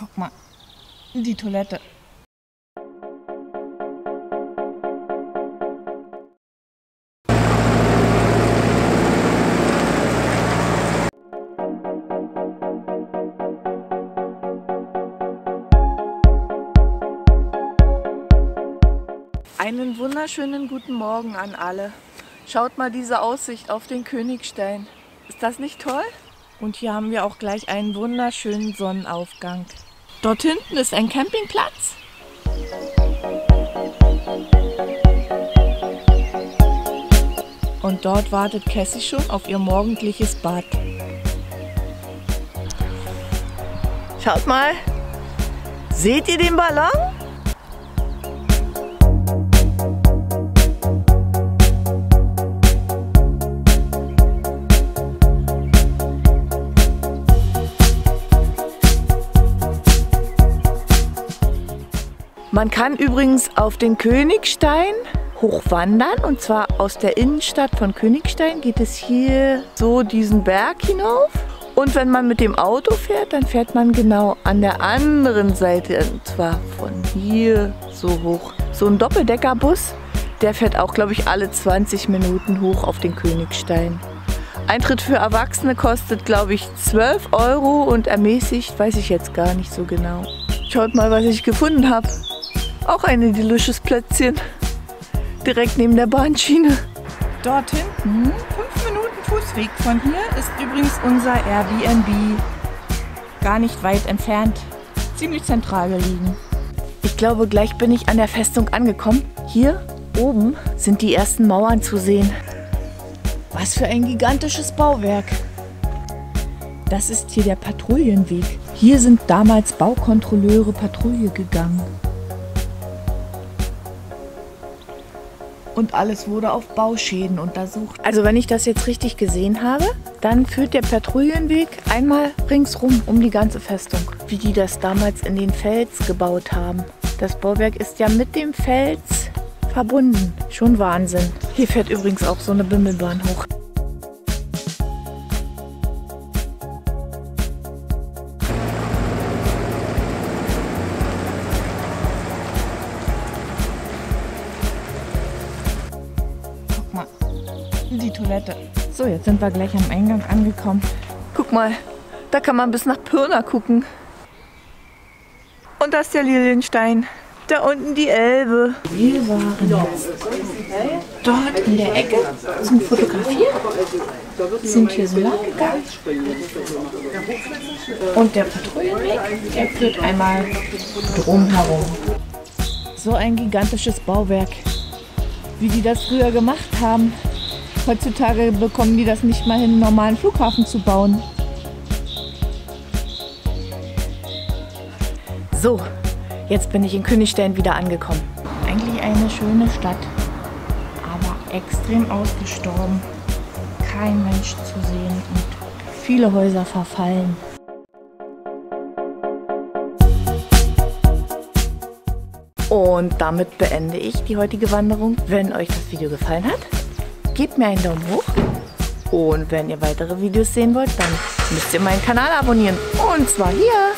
Guck mal, die Toilette. Einen wunderschönen guten Morgen an alle. Schaut mal diese Aussicht auf den Königstein. Ist das nicht toll? Und hier haben wir auch gleich einen wunderschönen Sonnenaufgang. Dort hinten ist ein Campingplatz. Und dort wartet Cassie schon auf ihr morgendliches Bad. Schaut mal. Seht ihr den Ballon? Man kann übrigens auf den Königstein hochwandern, und zwar aus der Innenstadt von Königstein geht es hier so diesen Berg hinauf. Und wenn man mit dem Auto fährt, dann fährt man genau an der anderen Seite, und zwar von hier so hoch. So ein Doppeldeckerbus, der fährt auch, glaube ich, alle 20 Minuten hoch auf den Königstein. Eintritt für Erwachsene kostet, glaube ich, 12 € und ermäßigt, weiß ich jetzt gar nicht so genau. Schaut mal, was ich gefunden habe. Auch ein delicious Plätzchen, direkt neben der Bahnschiene. Dort hinten, 5 Minuten Fußweg von hier, ist übrigens unser Airbnb. Gar nicht weit entfernt, ziemlich zentral gelegen. Ich glaube, gleich bin ich an der Festung angekommen. Hier oben sind die ersten Mauern zu sehen. Was für ein gigantisches Bauwerk. Das ist hier der Patrouillenweg. Hier sind damals Baukontrolleure Patrouille gegangen. Und alles wurde auf Bauschäden untersucht. Also wenn ich das jetzt richtig gesehen habe, dann führt der Patrouillenweg einmal ringsrum um die ganze Festung. Wie die das damals in den Fels gebaut haben. Das Bauwerk ist ja mit dem Fels verbunden. Schon Wahnsinn. Hier fährt übrigens auch so eine Bimmelbahn hoch. Die Toilette. So, jetzt sind wir gleich am Eingang angekommen. Guck mal, da kann man bis nach Pirna gucken. Und das ist der Lilienstein. Da unten die Elbe. Wir waren jetzt dort in der Ecke zum Fotografieren, sind hier so lang gegangen. Und der Patrouillenweg, der führt einmal drumherum. So ein gigantisches Bauwerk, wie die das früher gemacht haben. Heutzutage bekommen die das nicht mal hin, einen normalen Flughafen zu bauen. So, jetzt bin ich in Königstein wieder angekommen. Eigentlich eine schöne Stadt, aber extrem ausgestorben. Kein Mensch zu sehen und viele Häuser verfallen. Und damit beende ich die heutige Wanderung. Wenn euch das Video gefallen hat, gebt mir einen Daumen hoch, und wenn ihr weitere Videos sehen wollt, dann müsst ihr meinen Kanal abonnieren, und zwar hier.